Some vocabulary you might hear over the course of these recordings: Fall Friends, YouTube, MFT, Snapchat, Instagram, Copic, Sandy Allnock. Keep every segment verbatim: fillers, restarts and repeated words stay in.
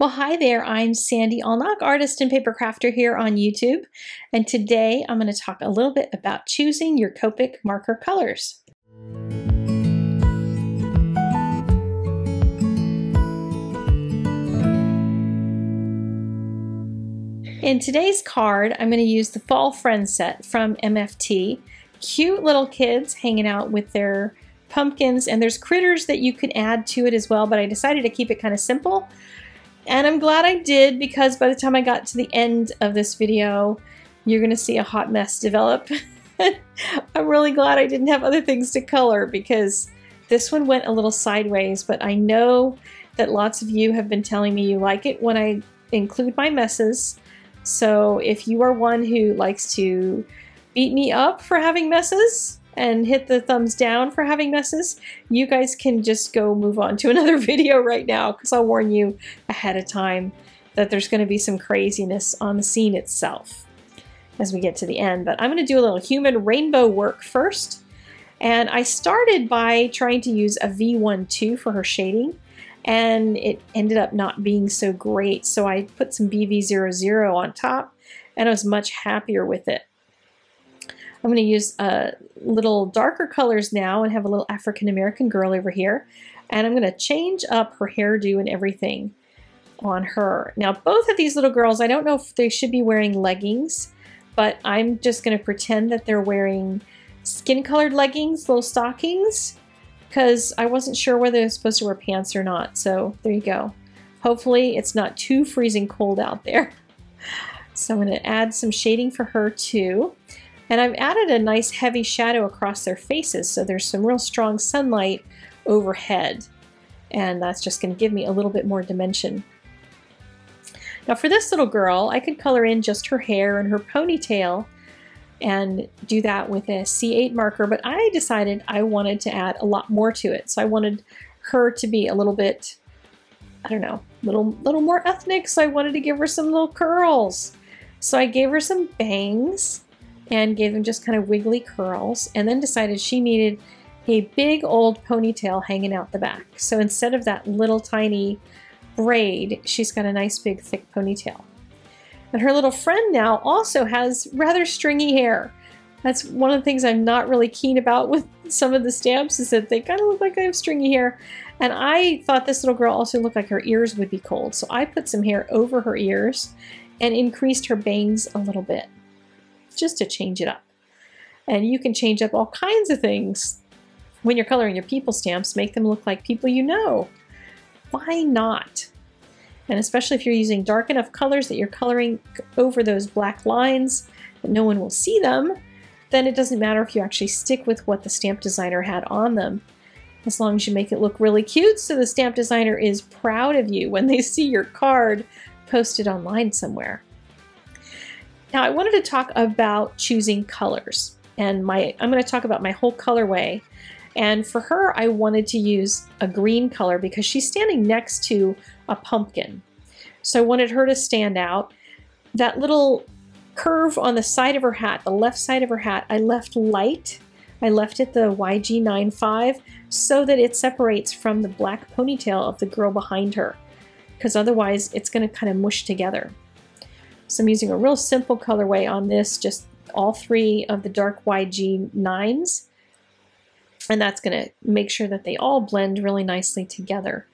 Well, hi there, I'm Sandy Allnock, artist and paper crafter here on YouTube, and today I'm going to talk a little bit about choosing your Copic marker colors. In today's card, I'm going to use the Fall Friends set from M F T. Cute little kids hanging out with their pumpkins, and there's critters that you could add to it as well, but I decided to keep it kind of simple. And I'm glad I did, because by the time I got to the end of this video, you're gonna see a hot mess develop. I'm really glad I didn't have other things to color, because this one went a little sideways, but I know that lots of you have been telling me you like it when I include my messes. So if you are one who likes to beat me up for having messes, and hit the thumbs down for having messes, you guys can just go move on to another video right now, because I'll warn you ahead of time that there's going to be some craziness on the scene itself as we get to the end. But I'm going to do a little human rainbow work first. And I started by trying to use a V one two for her shading, and it ended up not being so great. So I put some B V zero zero on top, and I was much happier with it. I'm going to use a uh, little darker colors now and have a little African-American girl over here. And I'm going to change up her hairdo and everything on her. Now, both of these little girls, I don't know if they should be wearing leggings, but I'm just going to pretend that they're wearing skin-colored leggings, little stockings, because I wasn't sure whether they're supposed to wear pants or not. So there you go. Hopefully it's not too freezing cold out there. So I'm going to add some shading for her too. And I've added a nice heavy shadow across their faces, so there's some real strong sunlight overhead. And that's just going to give me a little bit more dimension. Now for this little girl, I could color in just her hair and her ponytail and do that with a C eight marker, but I decided I wanted to add a lot more to it. So I wanted her to be a little bit, I don't know, a little, little more ethnic, so I wanted to give her some little curls. So I gave her some bangs and gave them just kind of wiggly curls, and then decided she needed a big old ponytail hanging out the back. So instead of that little tiny braid, she's got a nice big thick ponytail. And her little friend now also has rather stringy hair. That's one of the things I'm not really keen about with some of the stamps, is that they kind of look like they have stringy hair. And I thought this little girl also looked like her ears would be cold, so I put some hair over her ears and increased her bangs a little bit, just to change it up. And you can change up all kinds of things when you're coloring your people stamps. Make them look like people you know. Why not? And especially if you're using dark enough colors that you're coloring over those black lines that no one will see them, then it doesn't matter if you actually stick with what the stamp designer had on them, as long as you make it look really cute so the stamp designer is proud of you when they see your card posted online somewhere. Now I wanted to talk about choosing colors, and my I'm going to talk about my whole colorway. And for her, I wanted to use a green color because she's standing next to a pumpkin. So I wanted her to stand out. That little curve on the side of her hat, the left side of her hat, I left light. I left it the Y G ninety-five so that it separates from the black ponytail of the girl behind her, because otherwise it's going to kind of mush together. So I'm using a real simple colorway on this, just all three of the dark Y G nines. And that's going to make sure that they all blend really nicely together.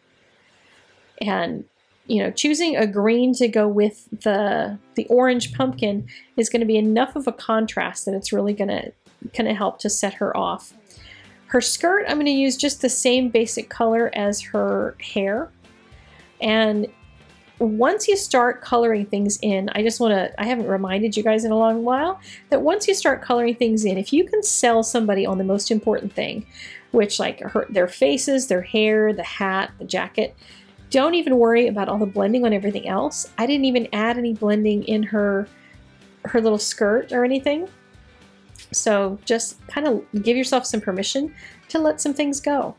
And, you know, choosing a green to go with the, the orange pumpkin is going to be enough of a contrast that it's really going to kind of help to set her off. Her skirt, I'm going to use just the same basic color as her hair. And once you start coloring things in, I just want to, I haven't reminded you guys in a long while, that once you start coloring things in, if you can sell somebody on the most important thing, which like her, their faces, their hair, the hat, the jacket, don't even worry about all the blending on everything else. I didn't even add any blending in her, her little skirt or anything. So just kind of give yourself some permission to let some things go.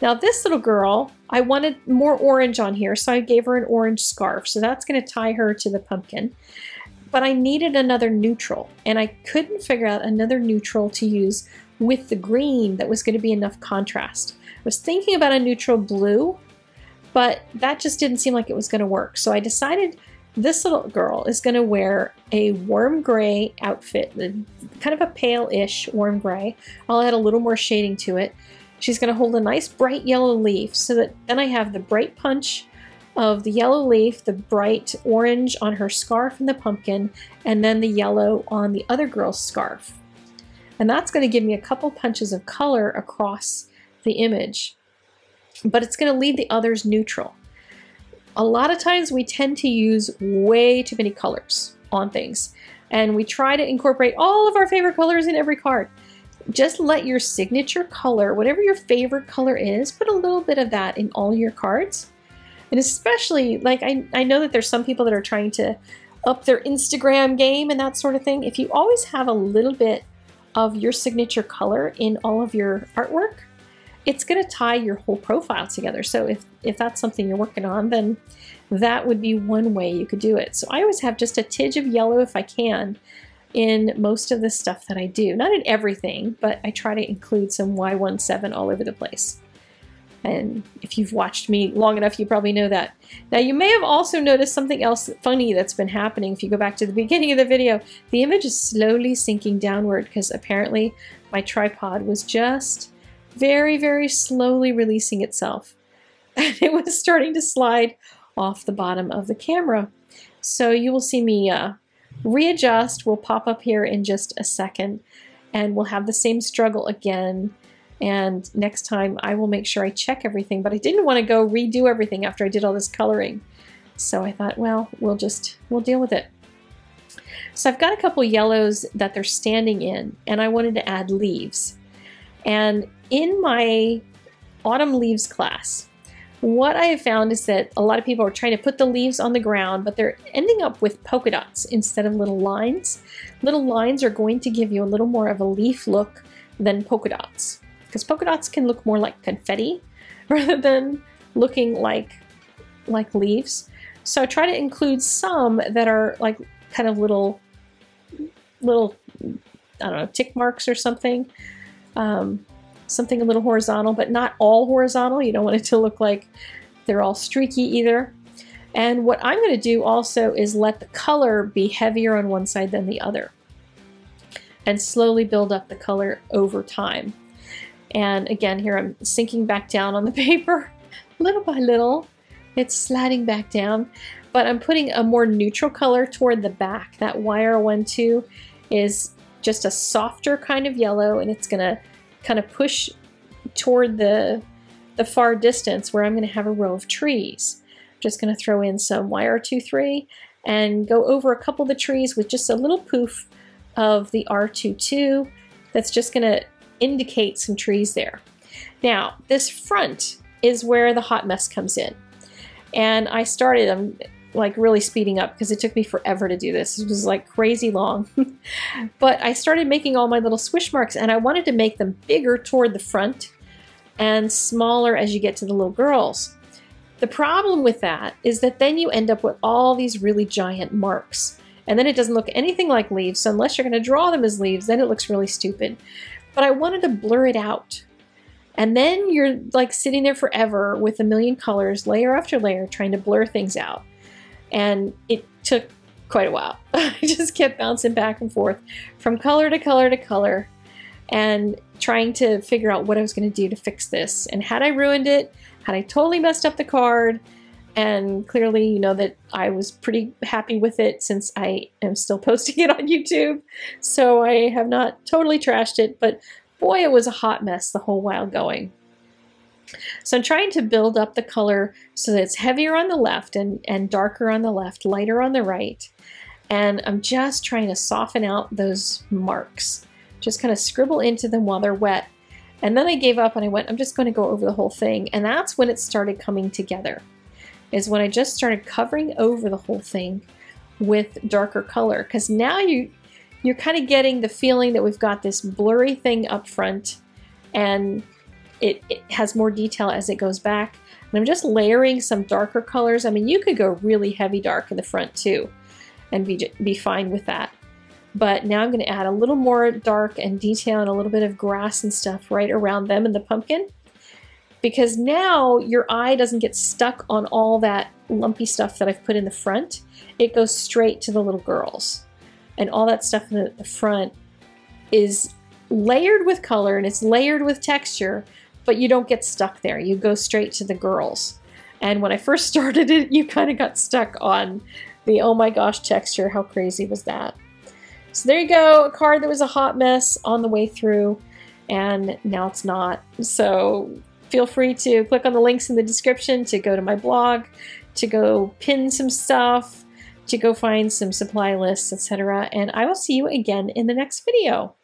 Now this little girl, I wanted more orange on here, so I gave her an orange scarf. So that's going to tie her to the pumpkin. But I needed another neutral, and I couldn't figure out another neutral to use with the green that was going to be enough contrast. I was thinking about a neutral blue, but that just didn't seem like it was going to work. So I decided this little girl is going to wear a warm gray outfit, kind of a pale-ish warm gray. I'll add a little more shading to it. She's going to hold a nice bright yellow leaf, so that then I have the bright punch of the yellow leaf, the bright orange on her scarf and the pumpkin, and then the yellow on the other girl's scarf. And that's going to give me a couple punches of color across the image, but it's going to leave the others neutral. A lot of times we tend to use way too many colors on things, and we try to incorporate all of our favorite colors in every card. Just let your signature color, whatever your favorite color is, put a little bit of that in all your cards. And especially, like, I, I know that there's some people that are trying to up their Instagram game and that sort of thing. If you always have a little bit of your signature color in all of your artwork, it's going to tie your whole profile together. So if, if that's something you're working on, then that would be one way you could do it. So I always have just a tinge of yellow if I can in most of the stuff that I do. Not in everything, but I try to include some Y seventeen all over the place. And if you've watched me long enough, you probably know that. Now, you may have also noticed something else funny that's been happening. If you go back to the beginning of the video, the image is slowly sinking downward because apparently my tripod was just very, very slowly releasing itself. And it was starting to slide off the bottom of the camera. So you will see me uh, readjust. We'll pop up here in just a second and we'll have the same struggle again. And next time I will make sure I check everything, but I didn't want to go redo everything after I did all this coloring. So I thought, well, we'll just, we'll deal with it. So I've got a couple yellows that they're standing in, and I wanted to add leaves. And in my autumn leaves class, what I have found is that a lot of people are trying to put the leaves on the ground, but they're ending up with polka dots instead of little lines. Little lines are going to give you a little more of a leaf look than polka dots, because polka dots can look more like confetti rather than looking like like leaves. So I try to include some that are like kind of little, little, I don't know, tick marks or something. Um, something a little horizontal, but not all horizontal. You don't want it to look like they're all streaky either. And what I'm going to do also is let the color be heavier on one side than the other and slowly build up the color over time. And again, here I'm sinking back down on the paper, little by little. It's sliding back down, but I'm putting a more neutral color toward the back. That Y R twelve is just a softer kind of yellow, and it's gonna kind of push toward the, the far distance where I'm gonna have a row of trees. I'm just gonna throw in some Y R twenty-three and go over a couple of the trees with just a little poof of the R twenty-two. That's just gonna indicate some trees there. Now, this front is where the hot mess comes in. And I started, I'm like really speeding up because it took me forever to do this. It was like crazy long. But I started making all my little swish marks, and I wanted to make them bigger toward the front and smaller as you get to the little girls. The problem with that is that then you end up with all these really giant marks. And then it doesn't look anything like leaves. So unless you're gonna draw them as leaves, then it looks really stupid. But I wanted to blur it out. And then you're like sitting there forever with a million colors, layer after layer, trying to blur things out. And it took quite a while. I just kept bouncing back and forth from color to color to color and trying to figure out what I was gonna do to fix this. And had I ruined it, had I totally messed up the card, and clearly, you know that I was pretty happy with it since I am still posting it on YouTube. So I have not totally trashed it, but boy, it was a hot mess the whole while going. So I'm trying to build up the color so that it's heavier on the left and, and darker on the left, lighter on the right. And I'm just trying to soften out those marks. Just kind of scribble into them while they're wet. And then I gave up and I went, I'm just going to go over the whole thing. And that's when it started coming together, is when I just started covering over the whole thing with darker color. Because now you, you're kind of getting the feeling that we've got this blurry thing up front, and it, it has more detail as it goes back. And I'm just layering some darker colors. I mean, you could go really heavy dark in the front too and be, be fine with that. But now I'm gonna add a little more dark and detail and a little bit of grass and stuff right around them and the pumpkin. because now your eye doesn't get stuck on all that lumpy stuff that I've put in the front. It goes straight to the little girls. And all that stuff in the, the front is layered with color and it's layered with texture, but you don't get stuck there. You go straight to the girls. And when I first started it, you kind of got stuck on the, oh my gosh, texture. How crazy was that? So there you go, a card that was a hot mess on the way through, and now it's not. So feel free to click on the links in the description to go to my blog, to go pin some stuff, to go find some supply lists, et cetera. And I will see you again in the next video.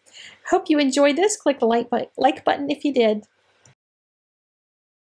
Hope you enjoyed this. Click the like, bu- like button if you did.